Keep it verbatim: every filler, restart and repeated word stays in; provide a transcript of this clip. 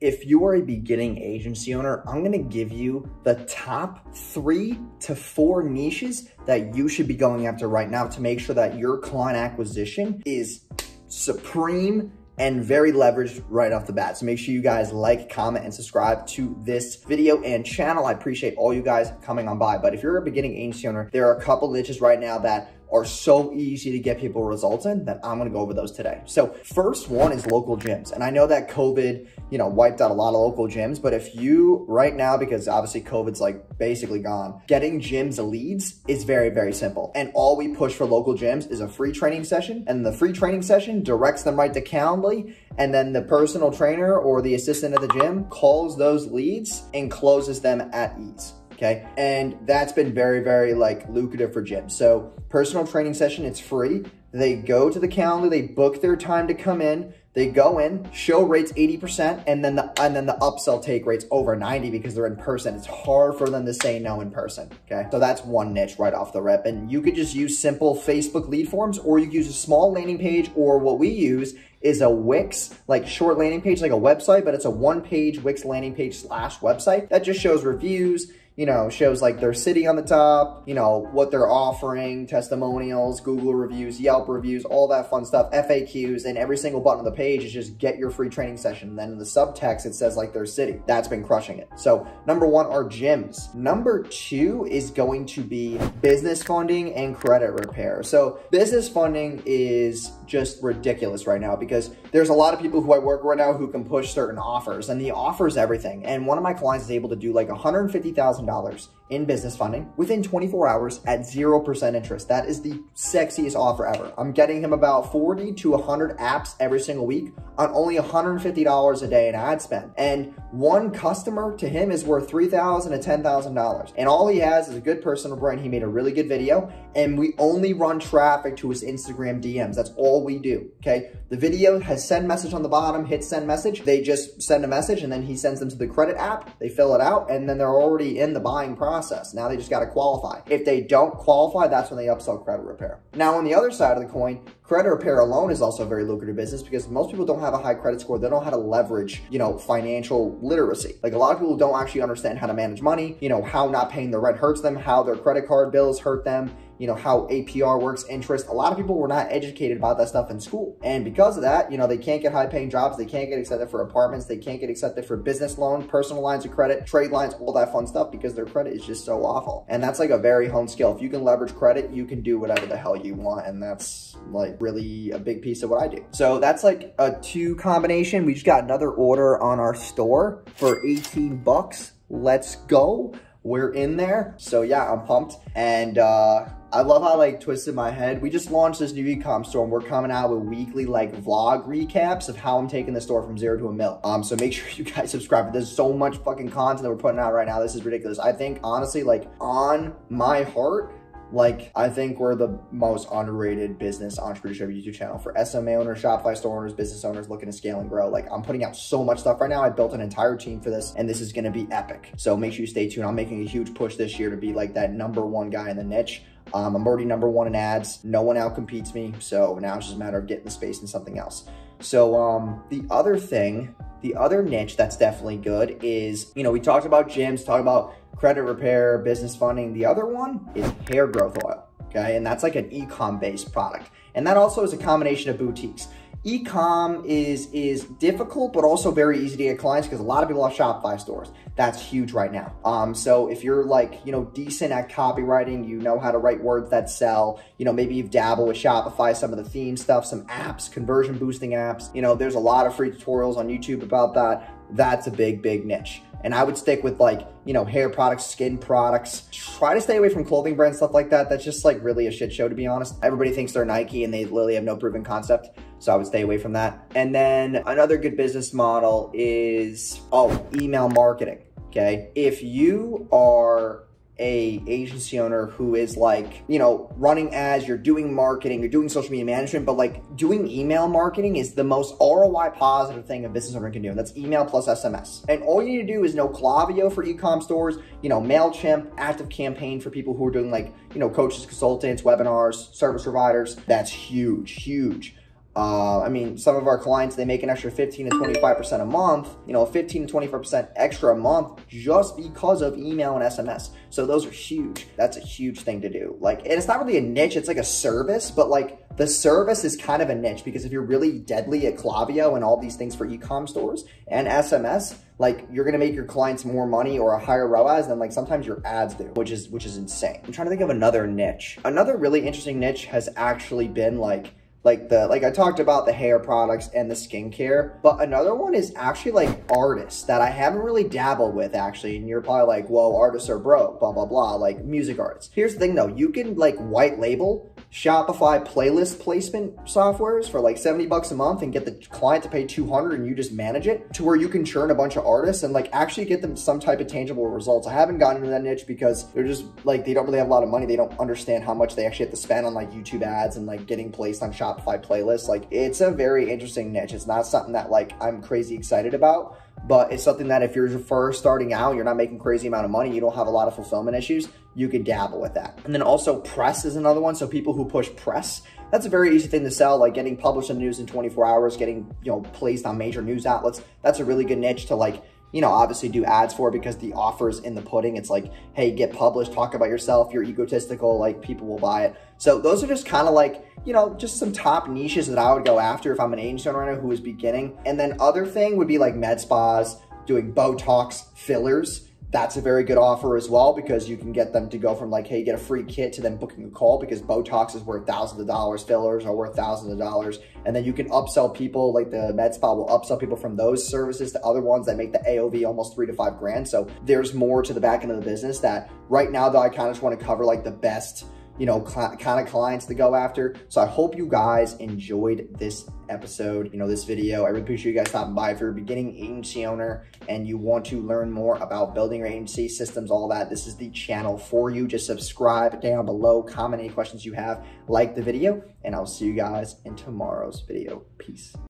If you are a beginning agency owner, I'm gonna give you the top three to four niches that you should be going after right now to make sure that your client acquisition is supreme and very leveraged right off the bat. So make sure you guys like, comment, and subscribe to this video and channel. I appreciate all you guys coming on by. But if you're a beginning agency owner, there are a couple niches right now that are so easy to get people results in that I'm gonna go over those today. So first one is local gyms. And I know that COVID, you know, wiped out a lot of local gyms, but if you right now, because obviously COVID's like basically gone, getting gyms leads is very, very simple. And all we push for local gyms is a free training session, and the free training session directs them right to Calendly, and then the personal trainer or the assistant at the gym calls those leads and closes them at ease. Okay. And that's been very, very like lucrative for gyms. So personal training session, it's free. They go to the calendar, they book their time to come in, they go in, show rates eighty percent, and then the and then the upsell take rates over ninety because they're in person. It's hard for them to say no in person. Okay. So that's one niche right off the rip. And you could just use simple Facebook lead forms, or you could use a small landing page, or what we use is a Wix, like short landing page, like a website, but it's a one page Wix landing page slash website that just shows reviews, you know, shows like their city on the top, you know, what they're offering, testimonials, Google reviews, Yelp reviews, all that fun stuff, F A Qs, and every single button on the page is just get your free training session. And then in the subtext, it says like their city. That's been crushing it. So number one are gyms. Number two is going to be business funding and credit repair. So business funding is just ridiculous right now, because because there's a lot of people who I work with right now who can push certain offers, and the offers everything. And one of my clients is able to do like one hundred fifty thousand dollars in business funding within twenty-four hours at zero percent interest. That is the sexiest offer ever. I'm getting him about forty to one hundred apps every single week on only one hundred fifty dollars a day in ad spend. And one customer to him is worth three thousand to ten thousand dollars. And all he has is a good personal brand. He made a really good video, and we only run traffic to his Instagram D Ms. That's all we do, okay? The video has send message on the bottom, hit send message. They just send a message, and then he sends them to the credit app. They fill it out, and then they're already in the buying process. Process. Now they just got to qualify. If they don't qualify, that's when they upsell credit repair. Now on the other side of the coin, credit repair alone is also a very lucrative business because most people don't have a high credit score. They don't know how to leverage, you know, financial literacy. Like a lot of people don't actually understand how to manage money, you know, how not paying their rent hurts them, how their credit card bills hurt them, you know, how A P R works, interest. A lot of people were not educated about that stuff in school. And because of that, you know, they can't get high paying jobs. They can't get accepted for apartments. They can't get accepted for business loan, personal lines of credit, trade lines, all that fun stuff because their credit is just so awful. And that's like a very home skill. If you can leverage credit, you can do whatever the hell you want. And that's like really a big piece of what I do. So that's like a two combination. We just got another order on our store for eighteen bucks. Let's go. We're in there. So yeah, I'm pumped. And, uh, I love how like twisted my head. We just launched this new e-com store, and we're coming out with weekly like vlog recaps of how I'm taking the store from zero to a mil. Um, so make sure you guys subscribe. There's so much fucking content that we're putting out right now. This is ridiculous. I think honestly, like on my heart, like I think we're the most underrated business entrepreneurship YouTube channel for S M M A owners, Shopify store owners, business owners looking to scale and grow. Like I'm putting out so much stuff right now. I built an entire team for this, and this is gonna be epic. So make sure you stay tuned. I'm making a huge push this year to be like that number one guy in the niche. Um, I'm already number one in ads. No one out competes me. So now it's just a matter of getting the space in something else. So um, the other thing, the other niche that's definitely good is, you know, we talked about gyms, talked about credit repair, business funding. The other one is hair growth oil. Okay. And that's like an e-com based product. And that also is a combination of boutiques. E-com is, is difficult, but also very easy to get clients because a lot of people have Shopify stores. That's huge right now. Um, so if you're like, you know, decent at copywriting, you know how to write words that sell, you know, maybe you've dabbled with Shopify, some of the theme stuff, some apps, conversion boosting apps, you know, there's a lot of free tutorials on YouTube about that. That's a big, big niche. And I would stick with like, you know, hair products, skin products. Try to stay away from clothing brands, stuff like that. That's just like really a shit show, to be honest. Everybody thinks they're Nike and they literally have no proven concept. So I would stay away from that. And then another good business model is, oh, email marketing, okay? If you are a agency owner who is like, you know, running ads, you're doing marketing, you're doing social media management, but like doing email marketing is the most R O I positive thing a business owner can do. And that's email plus S M S. And all you need to do is know Klaviyo for e-com stores, you know, MailChimp, active campaign for people who are doing like, you know, coaches, consultants, webinars, service providers. That's huge, huge. Uh, I mean, some of our clients, they make an extra fifteen to twenty-five percent a month, you know, fifteen to twenty-five percent extra a month just because of email and S M S. So those are huge. That's a huge thing to do. Like, and it's not really a niche. It's like a service, but like the service is kind of a niche, because if you're really deadly at Klaviyo and all these things for e-com stores and S M S, like you're going to make your clients more money or a higher R O A S than like sometimes your ads do, which is, which is insane. I'm trying to think of another niche. Another really interesting niche has actually been like, Like the, like I talked about the hair products and the skincare, but another one is actually like artists that I haven't really dabbled with actually. And you're probably like, whoa, artists are broke, blah, blah, blah, like music artists. Here's the thing though, you can like white label Shopify playlist placement softwares for like seventy bucks a month and get the client to pay two hundred and you just manage it to where you can churn a bunch of artists and like actually get them some type of tangible results. I haven't gotten into that niche because they're just like, they don't really have a lot of money. They don't understand how much they actually have to spend on like YouTube ads and like getting placed on Shopify. Shopify playlist. Like it's a very interesting niche. It's not something that like I'm crazy excited about, but it's something that if you're first starting out, you're not making crazy amount of money, you don't have a lot of fulfillment issues, you could dabble with that. And then also press is another one. So people who push press, that's a very easy thing to sell, like getting published in the news in twenty-four hours, getting, you know, placed on major news outlets. That's a really good niche to like, you know, obviously do ads for, because the offer's in the pudding. It's like, hey, get published, talk about yourself, you're egotistical, like people will buy it. So those are just kind of like, you know, just some top niches that I would go after if I'm an agency owner who is beginning. And then other thing would be like med spas, doing Botox, fillers. That's a very good offer as well, because you can get them to go from like, hey, get a free kit to them booking a call, because Botox is worth thousands of dollars, fillers are worth thousands of dollars. And then you can upsell people, like the med spa will upsell people from those services to other ones that make the A O V almost three to five grand. So there's more to the back end of the business that right now though, I kind of just want to cover like the best, you know, kind of clients to go after. So I hope you guys enjoyed this episode, you know, this video. I really appreciate you guys stopping by. If you're a beginning agency owner and you want to learn more about building your agency systems, all that, this is the channel for you. Just subscribe down below, comment any questions you have, like the video, and I'll see you guys in tomorrow's video. Peace.